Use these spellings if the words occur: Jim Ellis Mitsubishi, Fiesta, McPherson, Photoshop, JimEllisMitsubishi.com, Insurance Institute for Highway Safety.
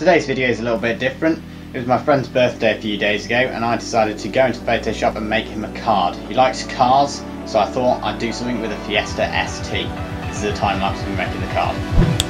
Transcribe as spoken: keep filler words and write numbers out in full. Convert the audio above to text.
Today's video is a little bit different. It was my friend's birthday a few days ago and I decided to go into Photoshop and make him a card. He likes cars, so I thought I'd do something with a Fiesta S T. This is a time lapse of me making the card.